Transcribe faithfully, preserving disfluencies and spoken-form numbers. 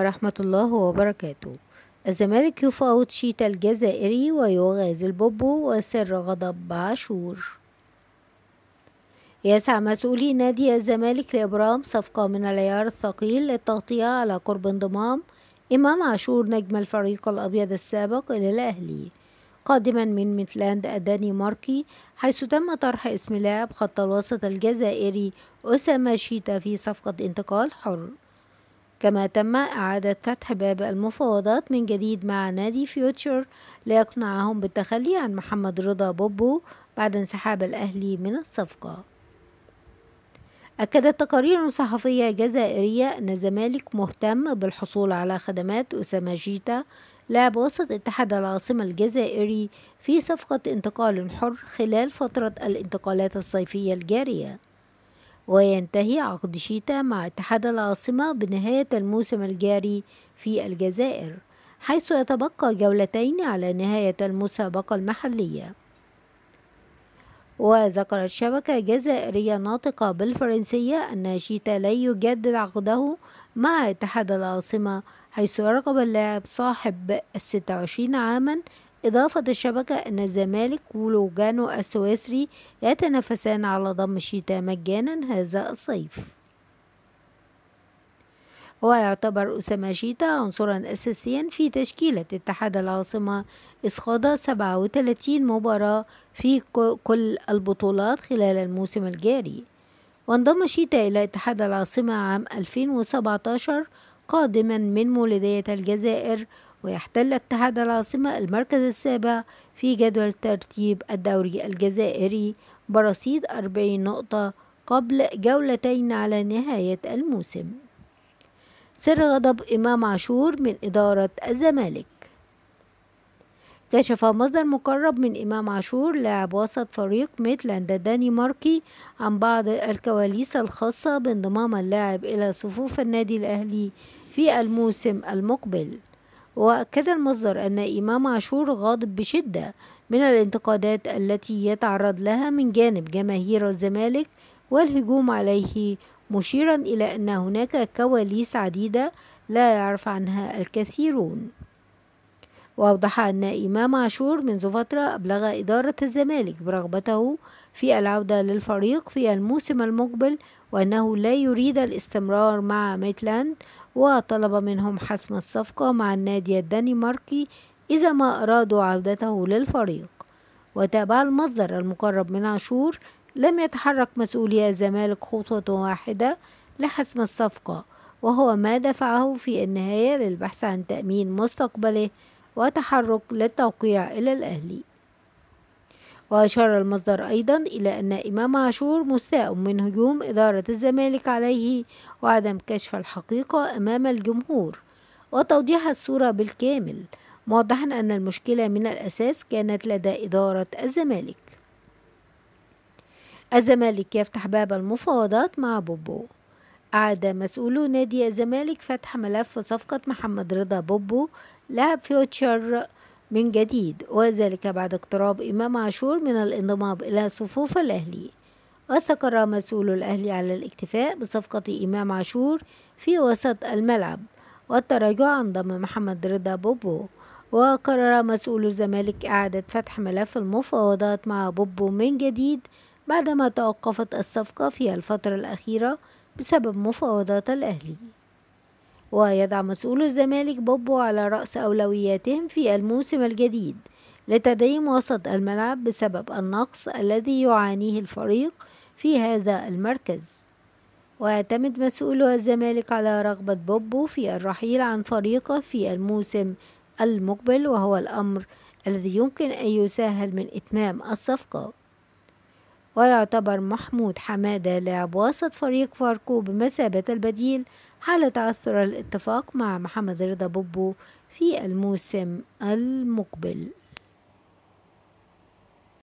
ورحمة الله وبركاته. الزمالك يفاوض شيتة الجزائري ويغازل بوبو وسر غضب عاشور. يسعى مسؤولي نادي الزمالك لإبرام صفقة من العيار الثقيل للتغطية على قرب انضمام إمام عاشور نجم الفريق الأبيض السابق إلى الأهلي قادما من ميتلاند الدنماركي، حيث تم طرح اسم لاعب خط الوسط الجزائري أسامة شيتة في صفقة انتقال حر، كما تم إعادة فتح باب المفاوضات من جديد مع نادي فيوتشر ليقنعهم بالتخلي عن محمد رضا بوبو بعد انسحاب الأهلي من الصفقة. أكدت تقارير صحفية جزائرية أن الزمالك مهتم بالحصول على خدمات أسامة شيتة لاعب وسط اتحاد العاصمة الجزائري في صفقة انتقال حر خلال فترة الانتقالات الصيفية الجارية، وينتهي عقد شيتة مع اتحاد العاصمة بنهاية الموسم الجاري في الجزائر، حيث يتبقى جولتين على نهاية المسابقة المحلية. وذكرت شبكة جزائرية ناطقة بالفرنسية أن شيتة لن يجدد عقده مع اتحاد العاصمة، حيث يرغب اللاعب صاحب الستة وعشرين عاما. إضافة الشبكة أن الزمالك ولوجانو السويسري يتنافسان على ضم شيتة مجانا هذا الصيف. ويعتبر أسامة شيتة عنصرا أساسيا في تشكيلة اتحاد العاصمة إسخاض سبعة وثلاثين مباراة في كل البطولات خلال الموسم الجاري، وانضم شيتة إلى اتحاد العاصمة عام ألفين وسبعتاشر قادما من مولدية الجزائر، ويحتل اتحاد العاصمة المركز السابع في جدول ترتيب الدوري الجزائري برصيد أربعين نقطة قبل جولتين على نهاية الموسم. سر غضب إمام عاشور من إدارة الزمالك. كشف مصدر مقرب من إمام عاشور لاعب وسط فريق ميتلاند الدنماركي عن بعض الكواليس الخاصة بانضمام اللاعب إلى صفوف النادي الأهلي في الموسم المقبل. وأكد المصدر أن إمام عاشور غاضب بشدة من الانتقادات التي يتعرض لها من جانب جماهير الزمالك والهجوم عليه، مشيرا إلى أن هناك كواليس عديدة لا يعرف عنها الكثيرون. وأوضح أن إمام عاشور منذ فترة أبلغ إدارة الزمالك برغبته في العودة للفريق في الموسم المقبل، وأنه لا يريد الاستمرار مع ميتلاند، وطلب منهم حسم الصفقة مع النادي الدنماركي إذا ما أرادوا عودته للفريق. وتابع المصدر المقرب من عاشور: لم يتحرك مسؤولي الزمالك خطوة واحدة لحسم الصفقة، وهو ما دفعه في النهاية للبحث عن تأمين مستقبله وتحرك للتوقيع إلى الأهلي. وأشار المصدر أيضا إلى أن إمام عاشور مستاء من هجوم إدارة الزمالك عليه وعدم كشف الحقيقة أمام الجمهور وتوضيح الصورة بالكامل، موضحا أن المشكلة من الأساس كانت لدى إدارة الزمالك. الزمالك يفتح باب المفاوضات مع بوبو. أعاد مسؤولو نادي الزمالك فتح ملف صفقة محمد رضا بوبو لاعب فيوتشر من جديد، وذلك بعد اقتراب إمام عاشور من الانضمام إلى صفوف الأهلي. واستقر مسؤول الأهلي على الاكتفاء بصفقة إمام عاشور في وسط الملعب والتراجع عن ضم محمد رضا بوبو. وقرر مسؤول الزمالك إعادة فتح ملف المفاوضات مع بوبو من جديد بعدما توقفت الصفقة في الفترة الأخيرة بسبب مفاوضات الأهلي. ويدعم مسؤول الزمالك بوبو على رأس أولوياتهم في الموسم الجديد لتدعيم وسط الملعب بسبب النقص الذي يعانيه الفريق في هذا المركز. ويعتمد مسؤول الزمالك على رغبة بوبو في الرحيل عن فريقه في الموسم المقبل، وهو الأمر الذي يمكن أن يسهل من إتمام الصفقة. ويعتبر محمود حمادة لاعب وسط فريق فاركو بمثابة البديل حال تعثر الاتفاق مع محمد رضا بوبو في الموسم المقبل.